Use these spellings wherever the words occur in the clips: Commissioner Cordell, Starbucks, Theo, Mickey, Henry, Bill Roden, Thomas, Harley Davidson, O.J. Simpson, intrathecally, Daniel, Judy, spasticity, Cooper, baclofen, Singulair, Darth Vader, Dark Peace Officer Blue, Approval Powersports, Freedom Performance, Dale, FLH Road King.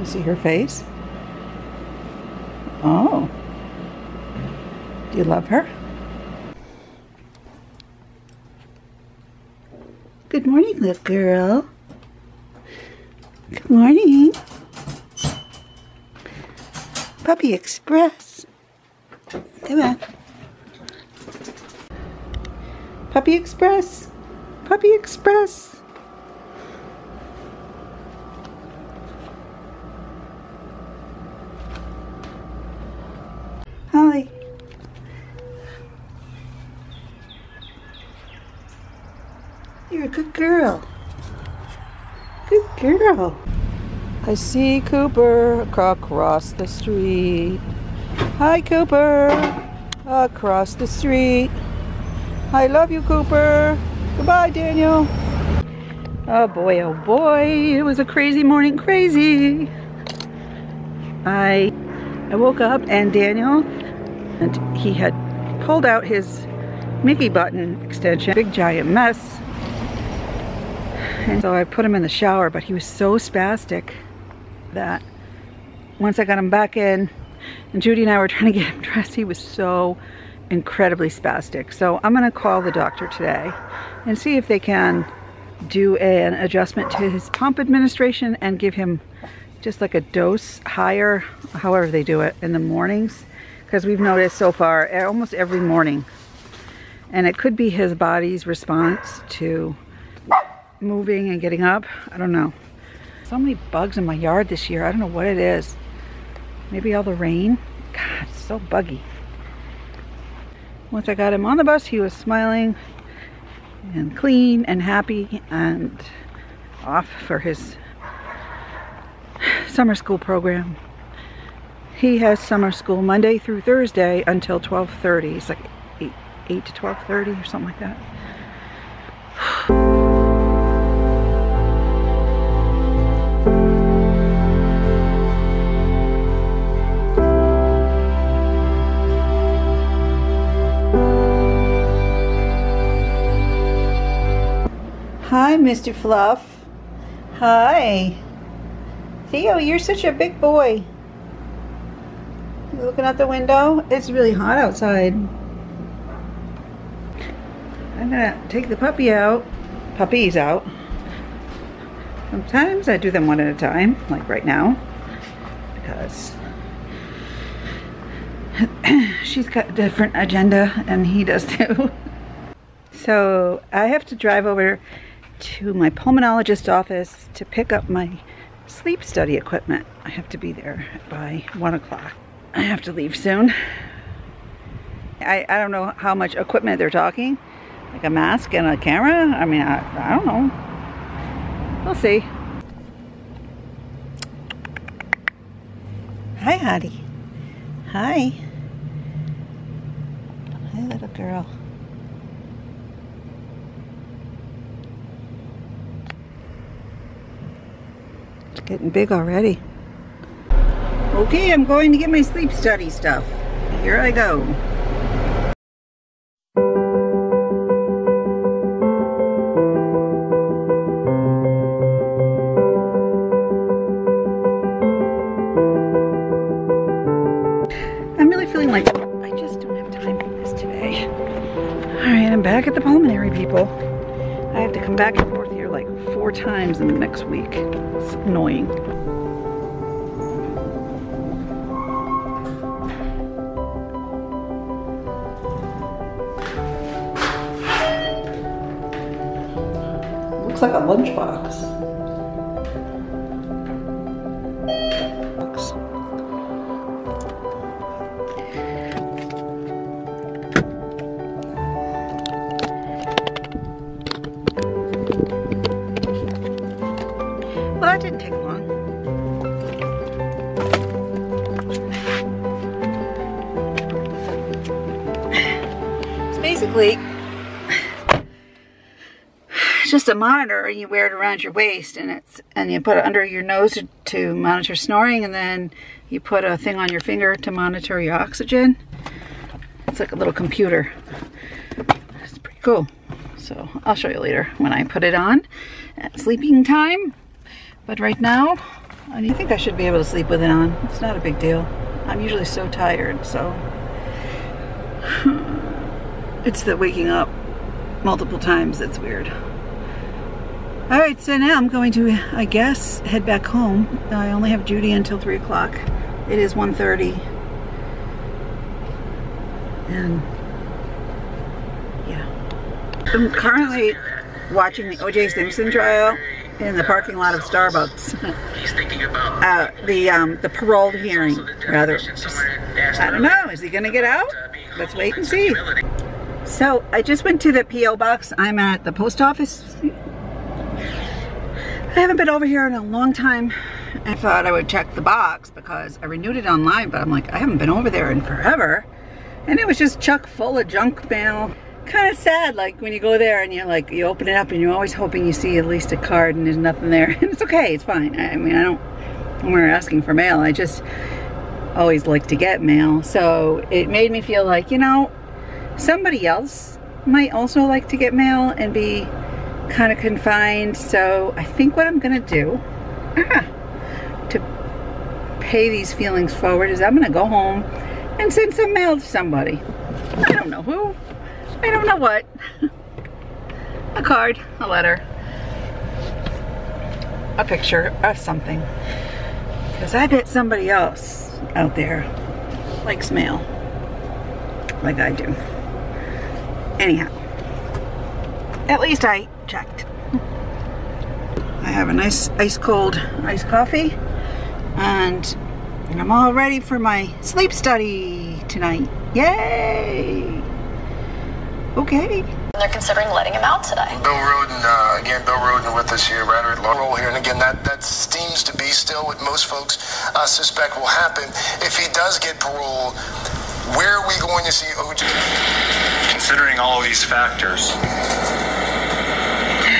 You see her face? Oh. Do you love her? Good morning, little girl. Good morning. Puppy Express. Come on. Puppy Express. Puppy Express. Holly. You're a good girl. Good girl. I see Cooper across the street. Hi, Cooper. Across the street. I love you, Cooper. Goodbye, Daniel. Oh boy, it was a crazy morning, crazy. I woke up and Daniel, and he had pulled out his Mickey button extension. Big giant mess. And so I put him in the shower, but he was so spastic that once I got him back in, and Judy and I were trying to get him dressed, he was so incredibly spastic. So I'm gonna call the doctor today and see if they can do an adjustment to his pump administration and give him just like a dose higher, however they do it, in the mornings. Because we've noticed so far, almost every morning, and it could be his body's response to moving and getting up. I don't know. So many bugs in my yard this year. I don't know what it is. Maybe all the rain. God, it's so buggy. Once I got him on the bus, he was smiling and clean and happy and off for his summer school program. He has summer school Monday through Thursday until 12:30. It's like 8 to 12:30 or something like that. Hi, Mr. Fluff. Hi. Theo, you're such a big boy. You looking out the window? It's really hot outside. I'm gonna take the puppy out. Puppies out. Sometimes I do them one at a time, like right now, because she's got a different agenda and he does too. So I have to drive over to my pulmonologist's office to pick up my sleep study equipment. I have to be there by 1 o'clock. I have to leave soon. I don't know how much equipment they're talking, like a mask and a camera. I mean, I don't know. We'll see. Hi, Hottie. Hi. Hi, little girl. Getting big already. Okay, I'm going to get my sleep study stuff. Here I go. I'm really feeling like I just don't have time for this today. Alright, I'm back at the pulmonary, people. I have to come back and forth here like 4 times in the next week. It's annoying. Looks like a lunchbox. Well, that didn't take long. It's basically just a monitor, and you wear it around your waist, and you put it under your nose to monitor snoring, and then you put a thing on your finger to monitor your oxygen. It's like a little computer. It's pretty cool. So I'll show you later when I put it on at sleeping time. But right now, I think I should be able to sleep with it on. It's not a big deal. I'm usually so tired, so... It's the waking up multiple times that's weird. Alright, so now I'm going to, I guess, head back home. I only have Judy until 3 o'clock. It is 1:30. And... yeah. I'm currently watching the O.J. Simpson trial in the parking lot of Starbucks. He's thinking about the parole hearing, rather. I don't know, is he gonna get out? Let's wait and see. So I just went to the P.O. box. I'm at the post office. I haven't been over here in a long time. I thought I would check the box because I renewed it online, but I'm like, I haven't been over there in forever. And it was just chock full of junk mail. Kind of sad, like when you go there and you're like, you open it up and you're always hoping you see at least a card and there's nothing there. And it's okay, it's fine. I mean, I'm not asking for mail. I just always like to get mail. So it made me feel like, you know, somebody else might also like to get mail and be kind of confined. So I think what I'm gonna do to pay these feelings forward is I'm gonna go home and send some mail to somebody. I don't know who. I don't know what. A card, a letter, a picture of something. Because I bet somebody else out there likes mail like I do. Anyhow, at least I checked. I have a nice ice cold iced coffee and I'm all ready for my sleep study tonight. Yay! Okay. And they're considering letting him out today. Bill Roden, again, Bill Roden with us here, right at long roll here. And again, that seems to be still what most folks suspect will happen. If he does get parole, where are we going to see O.J.? Considering all of these factors,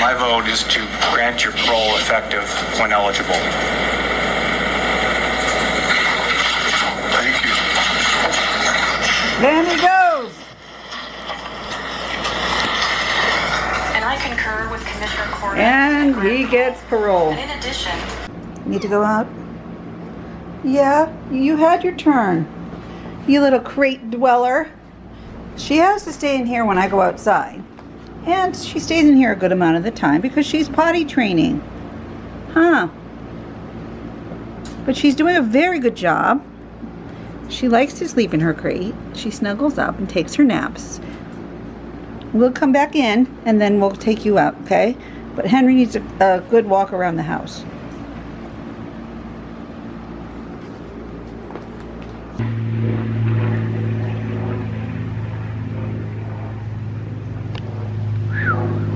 my vote is to grant your parole effective when eligible. Thank you. There we go. With Commissioner Cordell, and he gets parole. And in addition, need to go out. Yeah, you had your turn, you little crate dweller. She has to stay in here when I go outside, and she stays in here a good amount of the time because she's potty training, huh? But she's doing a very good job. She likes to sleep in her crate. She snuggles up and takes her naps. We'll come back in and then we'll take you out, okay? But Henry needs a good walk around the house.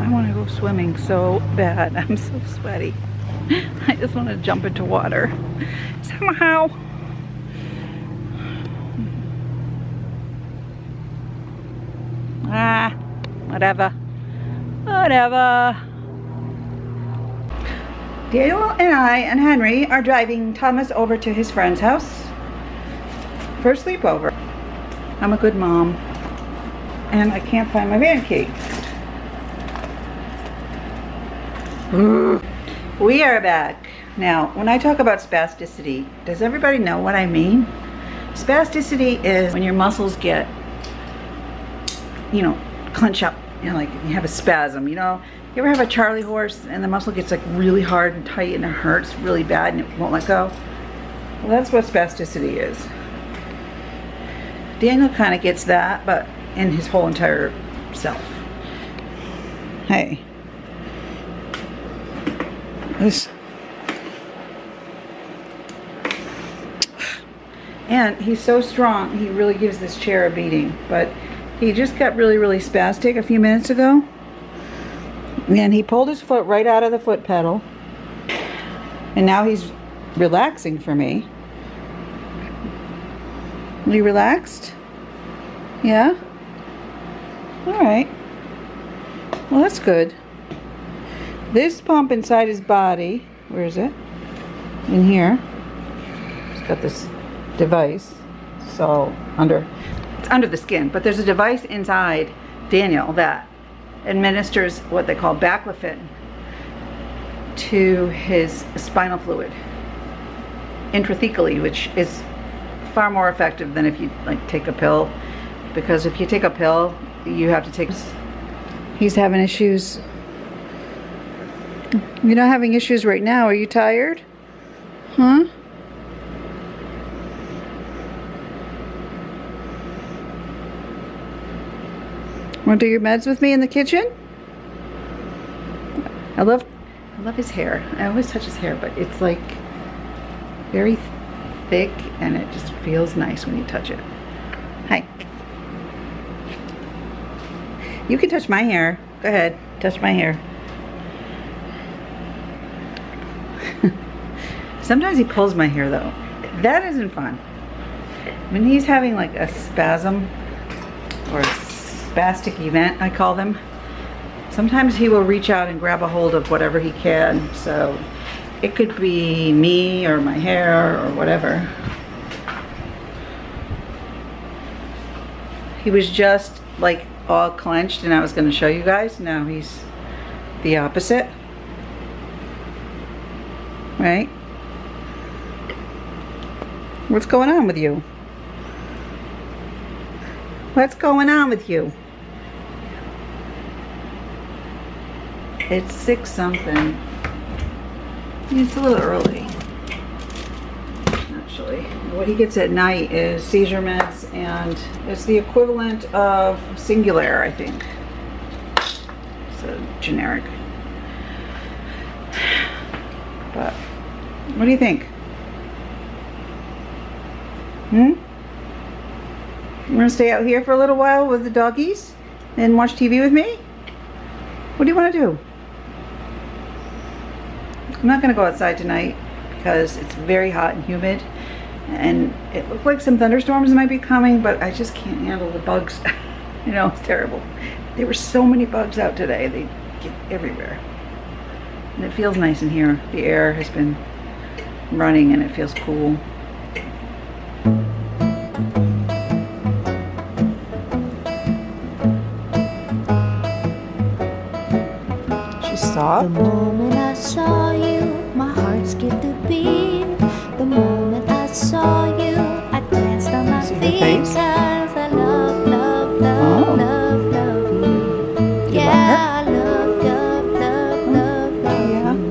I want to go swimming so bad. I'm so sweaty. I just want to jump into water somehow. Ah. Whatever. Whatever. Dale and I and Henry are driving Thomas over to his friend's house for a sleepover. I'm a good mom. And I can't find my van key. We are back. Now, when I talk about spasticity, does everybody know what I mean? Spasticity is when your muscles get, you know, clench up. You know, like you have a spasm, you know. You ever have a Charlie horse and the muscle gets like really hard and tight and it hurts really bad and it won't let go? Well, that's what spasticity is. Daniel kind of gets that, but in his whole entire self. Hey. This. And he's so strong, he really gives this chair a beating, but he just got really, really spastic a few minutes ago. And he pulled his foot right out of the foot pedal. And now he's relaxing for me. You relaxed? Yeah? Alright. Well, that's good. This pump inside his body, where is it? In here. He's got this device. So, under the skin, but there's a device inside Daniel that administers what they call baclofen to his spinal fluid. intrathecally, which is far more effective than if you like take a pill, because if you take a pill you have to take... He's having issues. You're not having issues right now. Are you tired? Huh? Want to do your meds with me in the kitchen? I love his hair. I always touch his hair, but it's like very thick and it just feels nice when you touch it. Hi. You can touch my hair. Go ahead, touch my hair. Sometimes he pulls my hair though. That isn't fun. When he's having like a spasm or a spastic event, I call them, sometimes he will reach out and grab a hold of whatever he can. So it could be me or my hair or whatever. He was just like all clenched and I was going to show you guys. Now he's the opposite. Right? What's going on with you? What's going on with you? It's 6-something. It's a little early, actually. What he gets at night is seizure meds, and it's the equivalent of Singulair, I think. So generic. But what do you think? Hmm? You want to stay out here for a little while with the doggies and watch TV with me? What do you want to do? I'm not going to go outside tonight because it's very hot and humid, and it looked like some thunderstorms might be coming, but I just can't handle the bugs. You know, it's terrible. There were so many bugs out today. They get everywhere. And it feels nice in here. The air has been running and it feels cool. She's soft. The moment I saw you, my heart skipped a beat. The moment I saw you, I danced on my feet. Because I love, love, love, oh, love, love you. Yeah, I love, love, love, love, love, yeah, you.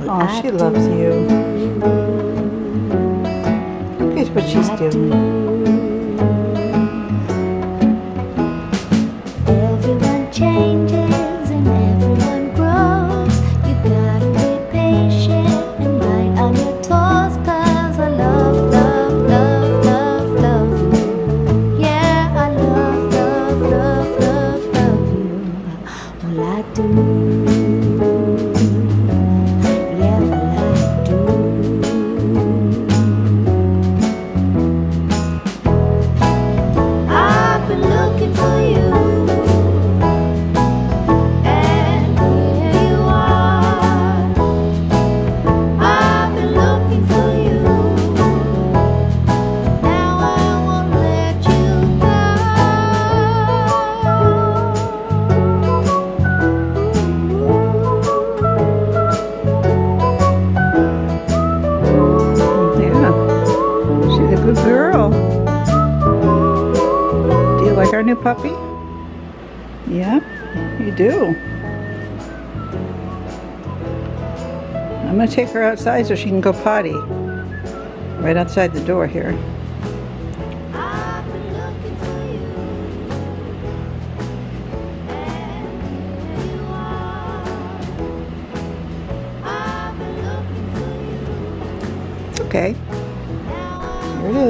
Well, oh, she loves you. What she's doing. Everyone changes and everyone grows. You gotta be patient and right on your toes, cause I love, love, love, love, love you. Yeah, I love, love, love, love, love you. Well, I do. New puppy? Yeah, you do. I'm gonna take her outside so she can go potty. Right outside the door here. It's okay. Here it is.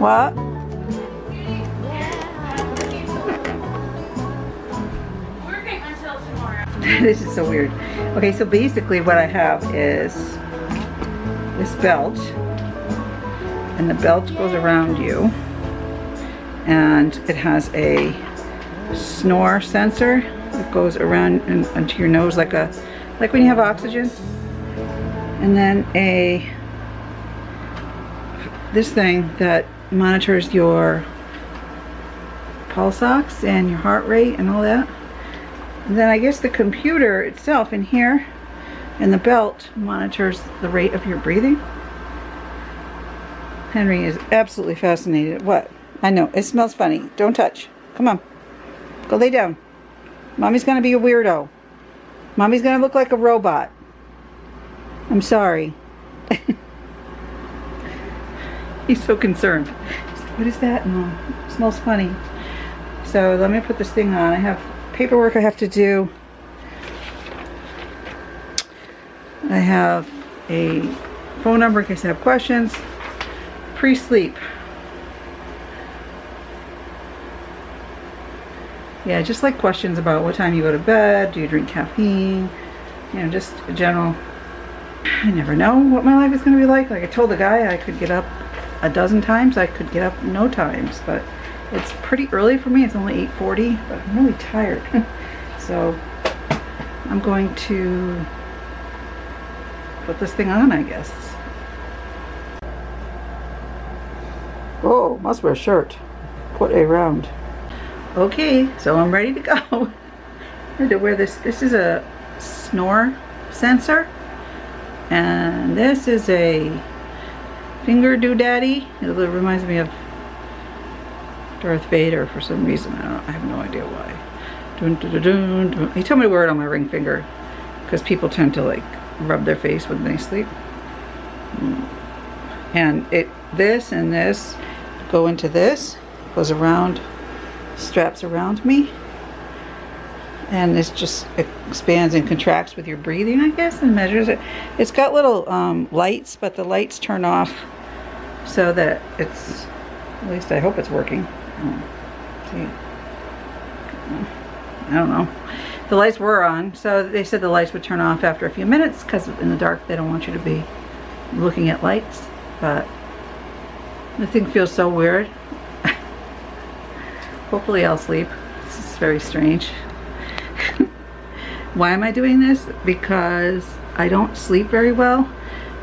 What? Working until tomorrow. This is so weird. Okay, so basically what I have is this belt, and the belt goes around you, and it has a snore sensor that goes around and onto your nose like when you have oxygen, and then this thing that monitors your pulse ox and your heart rate and all that. And then I guess the computer itself in here and the belt monitors the rate of your breathing. Henry is absolutely fascinated. What? I know. It smells funny. Don't touch. Come on. Go lay down. Mommy's going to be a weirdo. Mommy's going to look like a robot. I'm sorry. He's so concerned. He's like, what is that? Mom? It smells funny. So let me put this thing on. I have paperwork I have to do. I have a phone number in case I have questions. Pre-sleep. Yeah, just like questions about what time you go to bed, do you drink caffeine, you know, just a general. I never know what my life is going to be like. Like I told the guy, I could get up a dozen times, I could get up no times, but it's pretty early for me. It's only 8:40, but I'm really tired. So I'm going to put this thing on, I guess. Whoa, must wear a shirt. What a round. Okay, so I'm ready to go. I had to wear this. This is a snore sensor, and this is a finger doodaddy. It reminds me of Darth Vader for some reason. I have no idea why. Dun, dun, dun, dun. He told me to wear it on my ring finger because people tend to like rub their face when they sleep, and it this and this go into this, goes around, straps around me, and it's just expands and contracts with your breathing, I guess, and measures it. It's got little lights, but the lights turn off so that it's, at least I hope it's working. See, I don't know. The lights were on, so they said the lights would turn off after a few minutes because in the dark they don't want you to be looking at lights, but the thing feels so weird. Hopefully I'll sleep. This is very strange. Why am I doing this? Because I don't sleep very well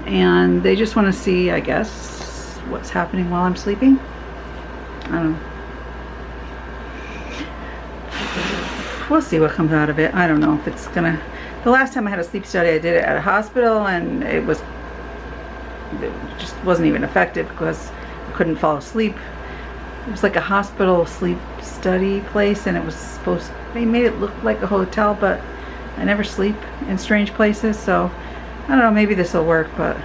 and they just want to see, I guess, what's happening while I'm sleeping. I don't know. We'll see what comes out of it. I don't know if it's gonna. The last time I had a sleep study, I did it at a hospital, and it just wasn't even effective because I couldn't fall asleep. It was like a hospital sleep study place, and it was supposed. They made it look like a hotel, but I never sleep in strange places, so I don't know. Maybe this will work, but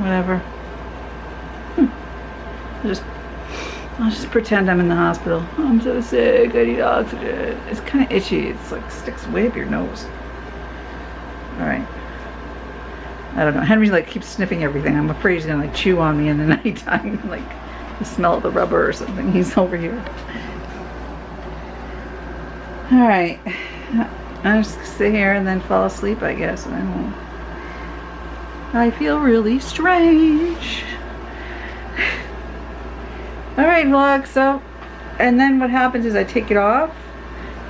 whatever. I'll just pretend I'm in the hospital. Oh, I'm so sick, I need oxygen. It's kind of itchy. It's like sticks way up your nose. All right. I don't know. Henry like keeps sniffing everything. I'm afraid he's gonna like chew on me in the nighttime, like the smell of the rubber or something. He's over here. All right. I'll just sit here and then fall asleep, I guess. I don't know. I feel really strange. Alright vlog, so, and then what happens is I take it off,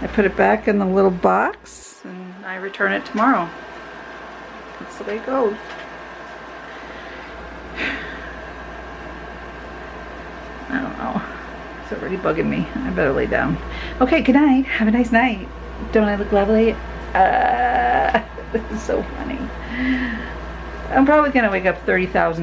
I put it back in the little box, and I return it tomorrow. That's the way it goes. I don't know. It's already bugging me. I better lay down. Okay, good night. Have a nice night. Don't I look lovely? This is so funny. I'm probably going to wake up 30,000.